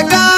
Saga